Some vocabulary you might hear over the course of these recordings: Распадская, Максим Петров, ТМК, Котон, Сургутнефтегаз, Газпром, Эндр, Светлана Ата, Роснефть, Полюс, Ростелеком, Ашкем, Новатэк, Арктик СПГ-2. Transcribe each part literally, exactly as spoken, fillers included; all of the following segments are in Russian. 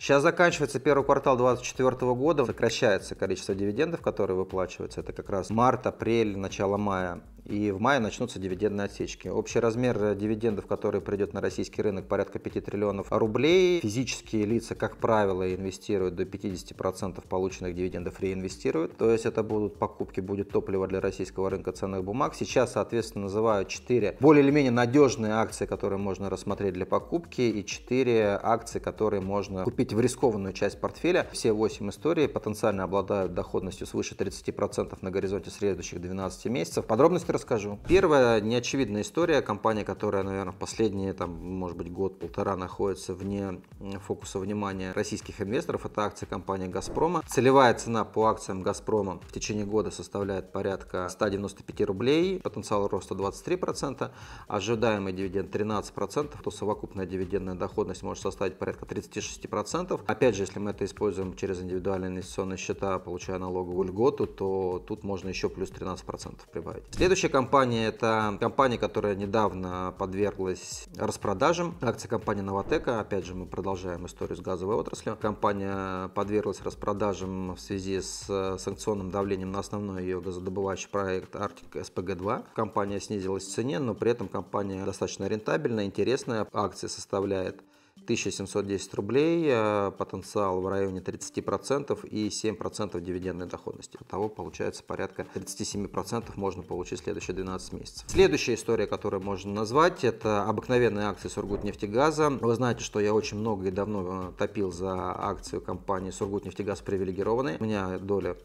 Сейчас заканчивается первый квартал две тысячи двадцать четвёртого года, сокращается количество дивидендов, которые выплачиваются. Это как раз март, апрель, начало мая. И в мае начнутся дивидендные отсечки. Общий размер дивидендов, который придет на российский рынок, порядка пяти триллионов рублей. Физические лица, как правило, инвестируют до пятидесяти процентов полученных дивидендов, реинвестируют. То есть это будут покупки, будет топливо для российского рынка ценных бумаг. Сейчас, соответственно, называют четыре более или менее надежные акции, которые можно рассмотреть для покупки, и четыре акции, которые можно купить в рискованную часть портфеля. Все восемь историй потенциально обладают доходностью свыше тридцати процентов на горизонте следующих двенадцати месяцев. Подробности расскажу. Первая неочевидная история. Компания, которая, наверное, в последние, там, может быть, год-полтора находится вне фокуса внимания российских инвесторов, это акции компании «Газпрома». Целевая цена по акциям «Газпрома» в течение года составляет порядка ста девяноста пяти рублей, потенциал роста двадцать три процента, ожидаемый дивиденд тринадцать процентов, то совокупная дивидендная доходность может составить порядка тридцати шести процентов. Опять же, если мы это используем через индивидуальные инвестиционные счета, получая налоговую льготу, то тут можно еще плюс тринадцать процентов прибавить. Следующая компания — это компания, которая недавно подверглась распродажам. Акции компании Новатэка, опять же, мы продолжаем историю с газовой отраслью. Компания подверглась распродажам в связи с санкционным давлением на основной ее газодобывающий проект Арктик эс пэ гэ два. Компания снизилась в цене, но при этом компания достаточно рентабельная, интересная. Акция составляет тысяча семьсот десять рублей, потенциал в районе тридцати процентов и семь процентов дивидендной доходности. Оттого получается порядка тридцати семи процентов можно получить в следующие двенадцать месяцев. Следующая история, которую можно назвать, это обыкновенные акции Сургутнефтегаза. Вы знаете, что я очень много и давно топил за акцию компании Сургутнефтегаз привилегированной. У меня доля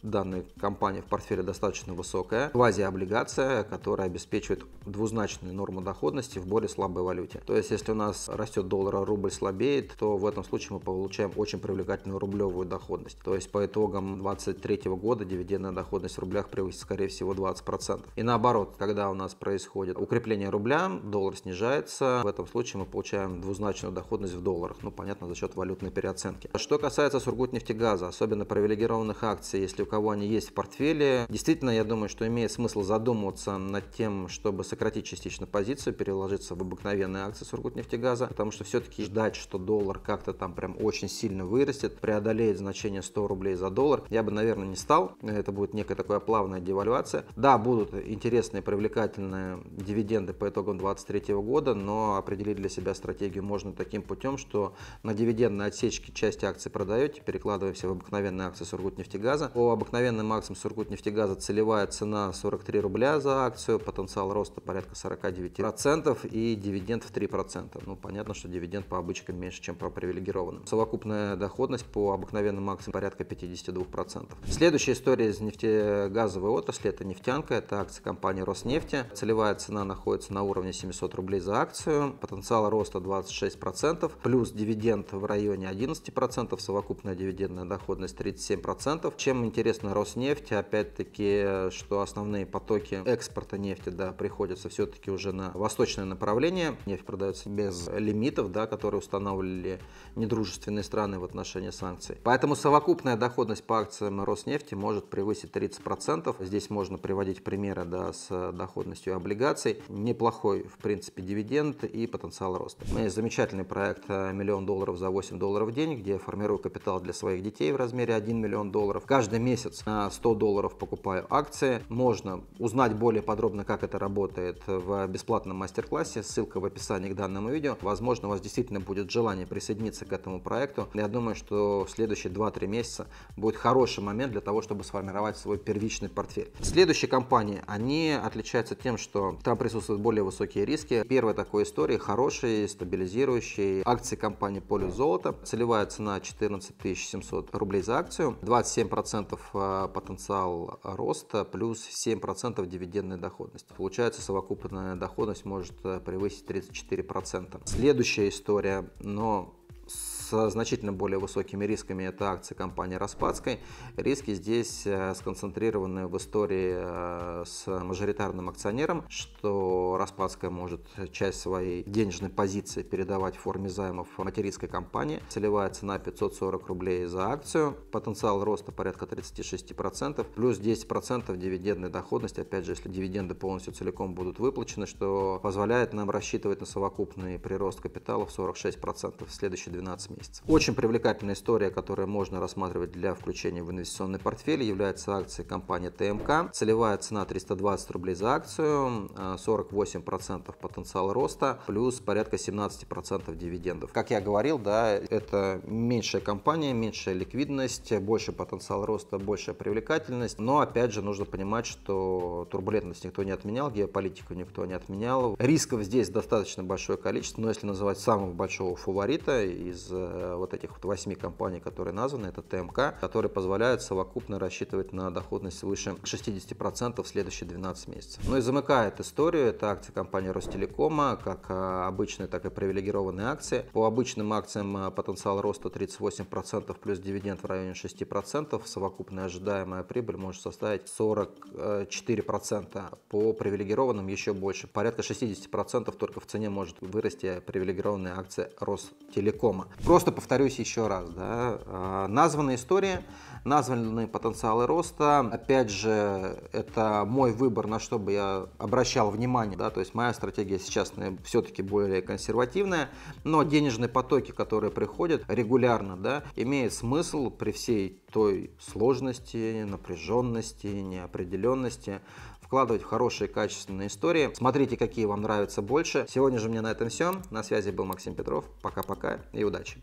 данной компании в портфеле достаточно высокая, квазиоблигация, которая обеспечивает двузначную норму доходности в более слабой валюте. То есть, если у нас растет доллар, а рубль слабеет, то в этом случае мы получаем очень привлекательную рублевую доходность. То есть, по итогам две тысячи двадцать третьего года дивидендная доходность в рублях превысит, скорее всего, двадцать процентов. И наоборот, когда у нас происходит укрепление рубля, доллар снижается, в этом случае мы получаем двузначную доходность в долларах. Ну, понятно, за счет валютной переоценки. Что касается Сургутнефтегаза, особенно привилегированных акций, если у кого они есть в портфеле, действительно, я думаю, что имеет смысл задумываться над тем, чтобы сократить частично позицию, переложиться в обыкновенные акции Сургутнефтегаза, потому что все-таки ждать, что доллар как-то там прям очень сильно вырастет, преодолеет значение сто рублей за доллар, я бы, наверное, не стал. Это будет некая такая плавная девальвация. Да, будут интересные, привлекательные дивиденды по итогам две тысячи двадцать третьего года, но определить для себя стратегию можно таким путем, что на дивидендной отсечке часть акций продаете, перекладываемся в обыкновенные акции Сургутнефтегаза. По обыкновенным акциям Сургутнефтегаза целевая цена сорок три рубля за акцию, потенциал роста порядка сорока девяти процентов и дивиденд в три процента. Ну, понятно, что дивиденд по обычкам меньше, чем по привилегированным. Совокупная доходность по обыкновенным акциям порядка пятидесяти двух процентов. Следующая история из нефтегазовой отрасли — это нефтянка, это акции компании Роснефти. Целевая цена находится на уровне семисот рублей за акцию, потенциал роста двадцать шесть процентов, плюс дивиденд в районе одиннадцати процентов, совокупная дивидендная доходность тридцать семь процентов. Чем интересно Интересно Роснефть, опять-таки, что основные потоки экспорта нефти, да, приходятся все-таки уже на восточное направление. Нефть продается без лимитов, да, которые устанавливали недружественные страны в отношении санкций. Поэтому совокупная доходность по акциям Роснефти может превысить тридцать процентов. Здесь можно приводить примеры, да, с доходностью облигаций. Неплохой, в принципе, дивиденд и потенциал роста. У меня есть замечательный проект «Миллион долларов за восемь долларов в день», где я формирую капитал для своих детей в размере один миллион долларов. Каждый месяц на сто долларов покупаю акции. Можно узнать более подробно, как это работает, в бесплатном мастер-классе. Ссылка в описании к данному видео. Возможно, у вас действительно будет желание присоединиться к этому проекту. Я думаю, что в следующие два-три месяца будет хороший момент для того, чтобы сформировать свой первичный портфель. Следующие компании, они отличаются тем, что там присутствуют более высокие риски. Первая такой история — хорошие, стабилизирующие акции компании «Полюс золото». Целевая цена четырнадцать тысяч семьсот рублей за акцию, двадцать семь процентов потенциал роста, плюс семь процентов дивидендной доходности. Получается, совокупная доходность может превысить тридцать четыре процента. Следующая история, но со значительно более высокими рисками, это акции компании Распадской. Риски здесь сконцентрированы в истории с мажоритарным акционером, что Распадская может часть своей денежной позиции передавать в форме займов материнской компании. Целевая цена пятьсот сорок рублей за акцию, потенциал роста порядка тридцати шести процентов, плюс десять процентов дивидендной доходности, опять же, если дивиденды полностью целиком будут выплачены, что позволяет нам рассчитывать на совокупный прирост капитала в сорок шесть процентов в следующие двенадцать месяцев. месяцев. Очень привлекательная история, которую можно рассматривать для включения в инвестиционный портфель, является акции компании Т М К. Целевая цена триста двадцать рублей за акцию, сорок восемь процентов потенциал роста, плюс порядка семнадцать процентов дивидендов. Как я говорил, да, это меньшая компания, меньшая ликвидность, больше потенциал роста, большая привлекательность. Но опять же нужно понимать, что турбулентность никто не отменял, геополитику никто не отменял. Рисков здесь достаточно большое количество, но если называть самого большого фаворита из вот этих вот восьми компаний, которые названы, это Т М К, которые позволяют совокупно рассчитывать на доходность свыше шестидесяти процентов в следующие двенадцать месяцев. Ну и замыкает историю, это акции компании Ростелекома, как обычные, так и привилегированные акции. По обычным акциям потенциал роста тридцать восемь процентов плюс дивиденд в районе шести процентов, совокупная ожидаемая прибыль может составить сорок четыре процента, по привилегированным еще больше, порядка шестидесяти процентов только в цене может вырасти привилегированная акция Ростелекома. Просто повторюсь еще раз, да, названные истории, названные потенциалы роста, опять же, это мой выбор, на что бы я обращал внимание, да, то есть моя стратегия сейчас все-таки более консервативная, но денежные потоки, которые приходят регулярно, да, имеет смысл при всей той сложности, напряженности, неопределенности вкладывать в хорошие качественные истории. Смотрите, какие вам нравятся больше. Сегодня же у меня на этом все. На связи был Максим Петров. Пока-пока и удачи!